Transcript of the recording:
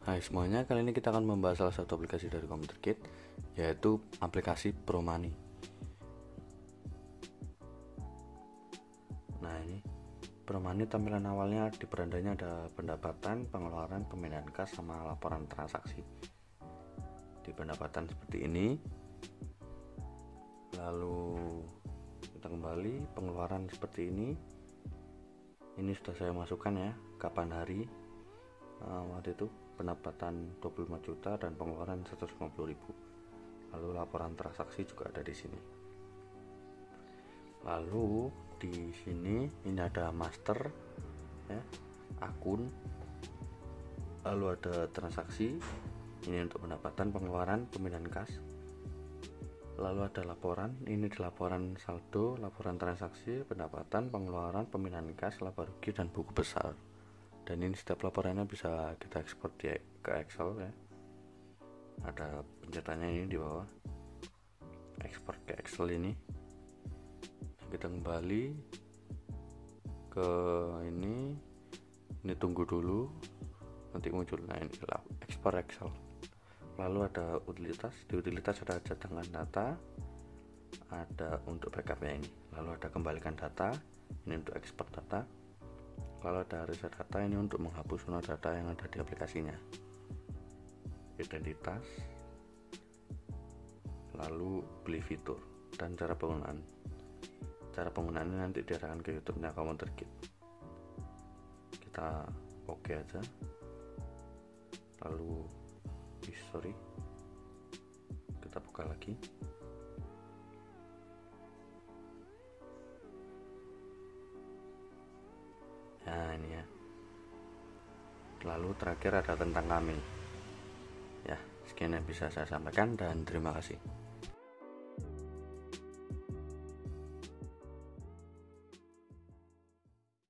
Hai semuanya, kali ini kita akan membahas salah satu aplikasi dari komputer kit, yaitu aplikasi Promani. Nah ini Promani tampilan awalnya di berandanya ada pendapatan, pengeluaran, pemindahan kas, sama laporan transaksi. Di pendapatan seperti ini, lalu kita kembali pengeluaran seperti ini. Ini sudah saya masukkan ya, kapan hari waktu itu. Pendapatan 25 juta dan pengeluaran 150.000. Lalu laporan transaksi juga ada di sini. Lalu di sini ini ada master ya, akun. Lalu ada transaksi. Ini untuk pendapatan, pengeluaran, pemindahan kas. Lalu ada laporan. Ini di laporan saldo, laporan transaksi, pendapatan, pengeluaran, pemindahan kas, laba rugi dan buku besar. Dan ini setiap laporannya bisa kita ekspor ke Excel ya. Ada pencetannya ini di bawah. Ekspor ke Excel ini. Kita kembali ke ini. Ini tunggu dulu. Nanti muncul ini ekspor Excel. Lalu ada utilitas. Di utilitas ada cadangan data. Ada untuk backupnya ini. Lalu ada kembalikan data. Ini untuk ekspor data. Kalau ada reset data, ini untuk menghapus semua data yang ada di aplikasinya. Identitas, lalu beli fitur dan cara penggunaan. Cara penggunaannya nanti diarahkan ke YouTube-nya komputer kit. Kita oke aja. Lalu history, kita buka lagi. Nah ini ya. Lalu terakhir ada tentang kami. Ya, sekian yang bisa saya sampaikan dan terima kasih.